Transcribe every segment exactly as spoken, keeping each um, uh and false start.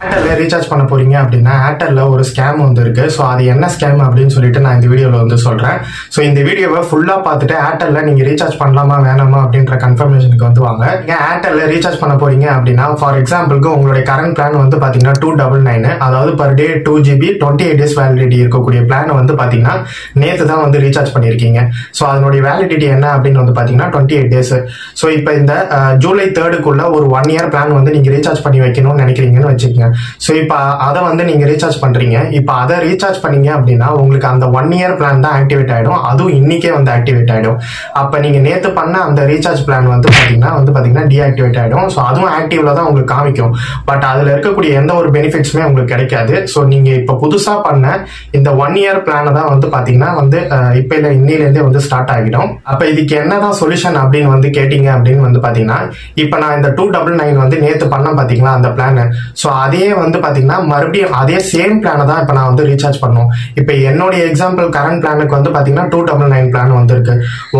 If you recharge Airtel is a scam, so that is a scam I will tell you in this video. So in this video, full you can recharge Airtel confirmation. If you recharge for example, your current plan is two ninety-nine, that is per day two G B, twenty-eight days validity plan you recharge. So the validity is twenty-eight days. So if July third, you one year plan you recharge. So if அதை வந்து நீங்க recharge பண்றீங்க இப்போ அதை recharge பண்ணீங்க அப்படினா உங்களுக்கு அந்த one year plan தான் ஆக்டிவேட் ஆயிடும் அதுவும் இன்னைக்கே வந்து ஆக்டிவேட் ஆயிடும் அப்ப நீங்க நேத்து பண்ண அந்த ரீசார்ஜ் பிளான் வந்து பாத்தீங்கன்னா வந்து பாத்தீங்கன்னா டீஆக்டிவேட் ஆயிடும் சோ அதுவும் ஆக்டிவ்ல தான் உங்களுக்கு காமிக்கும் பட் அதுல இருக்க கூடிய எந்த ஒரு பெனிஃபிட்ஸ்மே உங்களுக்கு கிடைக்காது சோ நீங்க இப்ப புதுசா பண்ண இந்த one year பிளான் தான் வந்து பாத்தீங்கன்னா வந்து இப்பல இன்னையில இருந்தே வந்து ஸ்டார்ட் ஆகிடும் அப்ப இதுக்கு என்னதான் சொல்யூஷன் அப்படினு வந்து கேட்டிங்க அப்படினு வந்து பாத்தீங்கன்னா இப்போ நான் இந்த two ninety-nine வந்து நேத்து பண்ண பாத்தீங்களா அந்த பிளான் சோ அதே வந்து பாத்தீங்கன்னா மறுபடியும் அதே சேம் பிளானை தான் இப்ப நான் வந்து ரீசார்ஜ் பண்ணனும் இப்போ என்னோட எக்ஸாம்பிள் கரண்ட் பிளானுக்கு வந்து பாத்தீங்கன்னா two ninety-nine பிளான் வந்திருக்கு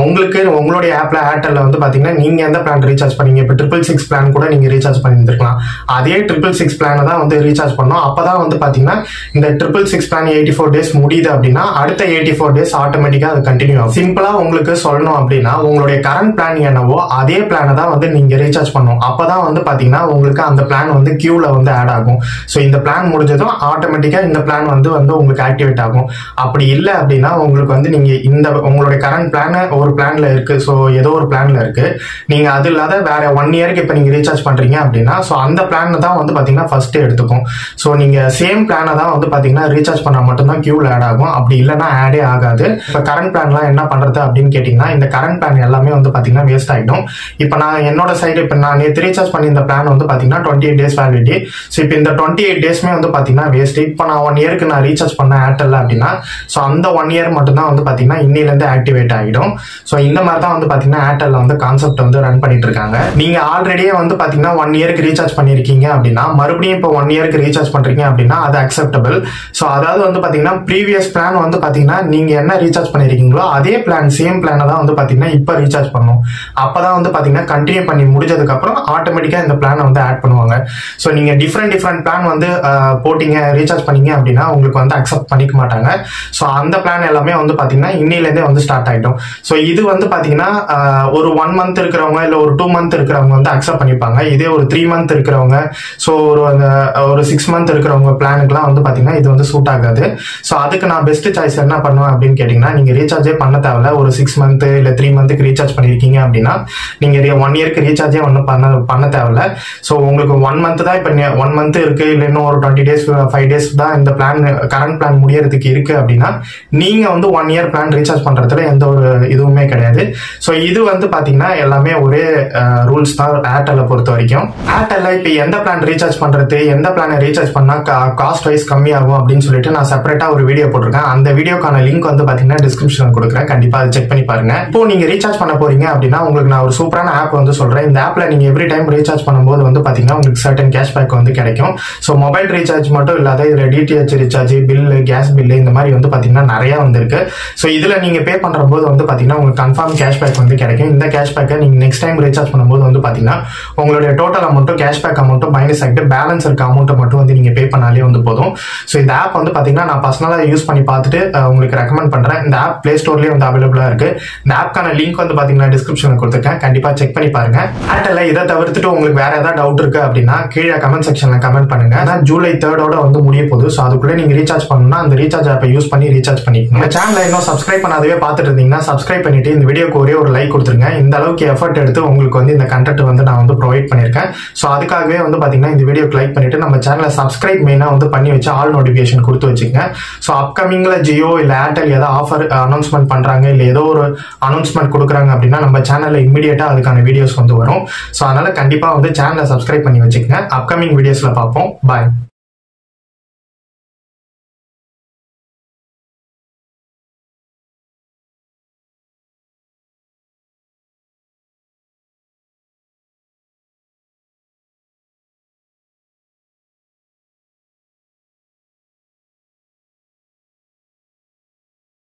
உங்களுக்கு உங்களோட ஆப்ல Airtelல வந்து பாத்தீங்கன்னா நீங்க எந்த பிளான் ரீசார்ஜ் பண்ணீங்க இப்போ triple six பிளான் கூட நீங்க ரீசார்ஜ் பண்ணியிருக்கலாம் அதே triple six பிளானை தான் வந்து ரீசார்ஜ் பண்ணனும் அப்பதான் வந்து பாத்தீங்கன்னா இந்த triple six plan eighty-four days முடியுது அப்படினா அடுத்த eighty-four days ஆட்டோமேட்டிக்கா அது கண்டினியூ ஆகும் சிம்பிளா உங்களுக்கு சொல்லணும் அப்படினா உங்களோட கரண்ட் பிளான் என்னவோ அதே பிளானை தான் வந்து நீங்க ரீசார்ஜ் பண்ணனும் அப்பதான் வந்து பாத்தீங்கன்னா உங்களுக்கு அந்த பிளான் வந்து கியூல வந்து ஆட் ஆகும் சோ இந்த பிளான் முடிஞ்சதும் ஆட்டோமேட்டிக்கா இந்த பிளான் வந்து வந்து உங்களுக்கு ஆக்டிவேட் ஆகும் அப்படி இல்ல அப்படினா உங்களுக்கு வந்து நீங்க இந்த உங்களுடைய கரண்ட் பிளான் ஒரு பிளான்ல இருக்கு சோ ஏதோ ஒரு பிளான்ல இருக்கு நீங்க அது இல்லாத வேற one year-க்கு இப்ப நீங்க ரீசார்ஜ் பண்றீங்க அப்படினா சோ அந்த பிளான் தான் வந்து பாத்தீங்கன்னா ஃபர்ஸ்ட் எடுத்துக்கும் சோ நீங்க சேம் பிளானை தான் வந்து பாத்தீங்கன்னா ரீசார்ஜ் பண்ணா மட்டும் தான் கியூல ஆட் ஆகும் அப்படி இல்லனா ஆடே ஆகாது இப்ப கரண்ட் பிளான்லாம் என்ன பண்றது அப்படினு கேட்டிங்கனா இந்த கரண்ட் பிளான் எல்லாமே வந்து பாத்தீங்கன்னா வேஸ்ட் ஆயிடும் இப்போ நான் என்னோட சைடு இப்போ நான் நேத்து ரீசார்ஜ் பண்ணி இந்த பிளான் வந்து பாத்தீங்கன்னா twenty-eight days validity so இப்போ இந்த twenty-eight days மே வந்து பாத்தீங்கன்னா வேஸ்ட் இப்போ நான் one year க்கு நான் ரீசார்ஜ் பண்ண Airtel அப்படினா சோ அந்த one year மட்டும் தான் வந்து பாத்தீங்கன்னா இன்னையில இருந்து ஆக்டிவேட் ஆகிடும் சோ இந்த மாதிரி தான் வந்து பாத்தீங்கன்னா Airtel வந்து கான்செப்ட் வந்து ரன் பண்ணிட்டு இருக்காங்க நீங்க ஆல்ரெடி வந்து பாத்தீங்கன்னா one year க்கு ரீசார்ஜ் பண்ணிருக்கீங்க அப்படினா மறுபடியும் இப்போ one year க்கு ரீசார்ஜ் பண்றீங்க அப்படினா அது அக்செப்டபிள் சோ அதாவது வந்து பாத்தீங்கன்னா previous plan வந்து பாத்தீங்கன்னா நீங்க என்ன ரீசார்ஜ் பண்ணிருக்கீங்களோ அதே பிளான் சேம் பிளானை தான் வந்து பாத்தீங்கன்னா இப்போ ரீசார்ஜ் பண்ணனும் அப்பதான் வந்து பாத்தீங்கன்னா கண்டினியூ பண்ணி முடிஞ்சதுக்கு அப்புறம் ஆட்டோமேட்டிக்கா இந்த பிளானை வந்து ஆட் பண்ணுவாங்க சோ நீங்க different different plan வந்து போடிங்க ரீசார்ஜ் பண்ணீங்க அப்படினா உங்களுக்கு வந்து அக்செப்ட் பண்ணிக்க மாட்டாங்க சோ அந்த பிளான் எல்லாமே வந்து பாத்தீங்கன்னா இன்னையில இருந்தே வந்து ஸ்டார்ட் ஆயிடும் சோ இது வந்து பாத்தீங்கன்னா ஒரு one month இருக்குறவங்க இல்ல ஒரு two month இருக்குறவங்க வந்து அக்செப்ட் பண்ணிப்பாங்க இதே ஒரு three month இருக்குறவங்க சோ ஒரு ஒரு six month இருக்குறவங்க பிளானுக்குலாம் வந்து பாத்தீங்கன்னா இது வந்து சூட் ஆகாது சோ அதுக்கு நான் பெஸ்ட் சாய்ஸ் என்ன பண்ணுவேன் அப்படினு கேட்டிங்கனா நீங்க ரீசார்ஜே பண்ண தேவல ஒரு six month இல்ல three month க்கு ரீசார்ஜ் பண்ணிருக்கீங்க அப்படினா நீங்க one year க்கு ரீசார்ஜே ஒண்ணு பண்ண பண்ண தேவல சோ உங்களுக்கு one month தான் இப்ப one month இருக்கு இல்ல இன்னும் ஒரு twenty days five days தான் இந்த பிளான் கரண்ட் பிளான் முடியறதுக்கு இருக்கு அப்படினா நீங்க வந்து one year பிளான் ரீசார்ஜ் பண்றதுல எந்த ஒரு இதுவுமே கிடையாது சோ இது வந்து பாத்தீங்கன்னா எல்லாமே ஒரே ரூல்ஸ் தான் Airtel பொறுத்த வரைக்கும் Airtel இப்ப எந்த பிளான் ரீசார்ஜ் பண்றது எந்த பிளானை ரீசார்ஜ் பண்ணா காஸ்ட் வைஸ் கம்மி ஆகும் அப்படினு சொல்லிட்டு நான் செப்பரேட்டா ஒரு வீடியோ போட்டுருக்கேன் அந்த வீடியோக்கான லிங்க் வந்து பாத்தீங்கன்னா டிஸ்கிரிப்ஷன்ல கொடுக்கிறேன் கண்டிப்பா அதை செக் பண்ணி பாருங்க இப்போ நீங்க ரீசார்ஜ் பண்ண போறீங்க அப்படினா உங்களுக்கு நான் ஒரு சூப்பரான ஆப் வந்து சொல்றேன் இந்த ஆப்ல நீங்க எவ்ரி டைம் ரீசார்ஜ் பண்ணும்போது வந்து பாத்தீங்கன்னா உங்களுக்கு certain cashback வந்து கிடைக்கும் சோ மொபைல் ரீசார்ஜ் மட்டும் இல்லாத இதுல D T H recharge bill gas bill இந்த மாதிரி வந்து பாத்தீங்கன்னா நிறைய வந்திருக்கு சோ இதுல நீங்க பே பண்றப்போ வந்து பாத்தீங்கன்னா உங்களுக்கு கன்ஃபார்ம் கேஷ்பேக் வந்து கிடைக்கும் இந்த கேஷ்பேக் நீங்க நெக்ஸ்ட் டைம் ரீசார்ஜ் பண்ணும்போது வந்து பாத்தீங்கன்னா உங்களுடைய total amount cashback amount minus ஆகிட்டு பேலன்ஸ் இருக்க அமௌண்ட் மட்டும் வந்து நீங்க பே பண்ணாலே வந்து போதும் சோ இந்த ஆப் வந்து பாத்தீங்கன்னா நான் பர்சனலா யூஸ் பண்ணி பார்த்துட்டு உங்களுக்கு ரெக்கமெண்ட் பண்றேன் இந்த ஆப் பிளே ஸ்டோர்லயே வந்து அவைலபிளா இருக்கு இந்த ஆப்கான லிங்க் வந்து பாத்தீங்கன்னா டிஸ்கிரிப்ஷன்ல கொடுத்திருக்கேன் கண்டிப்பா செக் பண்ணி பாருங்க Airtel இதை தவிர்த்துட்டு உங்களுக்கு வேற ஏதாவது டவுட் இருக்கு அப்படின்னா கீழே கமெண்ட் செக்ஷன்ல கமெண்ட் பண்ணுங்க நான் July third ஓட வந்து முடிய போகுது சோ அதுக்குள்ள நீங்க ரீசார்ஜ் பண்ணனும்னா அந்த ரீசார்ஜ் ஆப்பை யூஸ் பண்ணி ரீசார்ஜ் பண்ணிக்கணும் நம்ம சேனலை இன்னும் Subscribe பண்ணாதவே பார்த்துட்டு இருந்தீங்கன்னா Subscribe பண்ணிட்டு இந்த வீடியோக்கு ஒரே ஒரு லைக் கொடுத்துருங்க இந்த அளவுக்கு எஃபோர்ட் எடுத்து உங்களுக்கு வந்து இந்த கண்டென்ட் வந்து நான் வந்து ப்ரொவைட் பண்ணிருக்கேன் சோ அதுக்காகவே வந்து பாத்தீங்கன்னா இந்த வீடியோக்கு லைக் பண்ணிட்டு நம்ம சேனலை Subscribe மெயினா வந்து பண்ணி வச்சு ஆல் நோட்டிஃபிகேஷன் கொடுத்து வச்சுங்க சோ அப்கமிங்ல Jio இல்ல Airtel ஏதாவது ஆஃபர் அனௌன்ஸ்மென்ட் பண்றாங்க இல்ல ஏதோ ஒரு அனௌன்ஸ்மென்ட் கொடுக்குறாங்க அப்படினா நம்ம சேனல்ல இமிடியேட்டா அதுக்கான வீடியோஸ் வந்து வரும் சோ அதனால கண்டிப்பா வந்து சேனலை Subscribe பண்ணி வச்சுங்க அப்கமிங் வீடியோஸ்ல பார்ப்போம் பாய்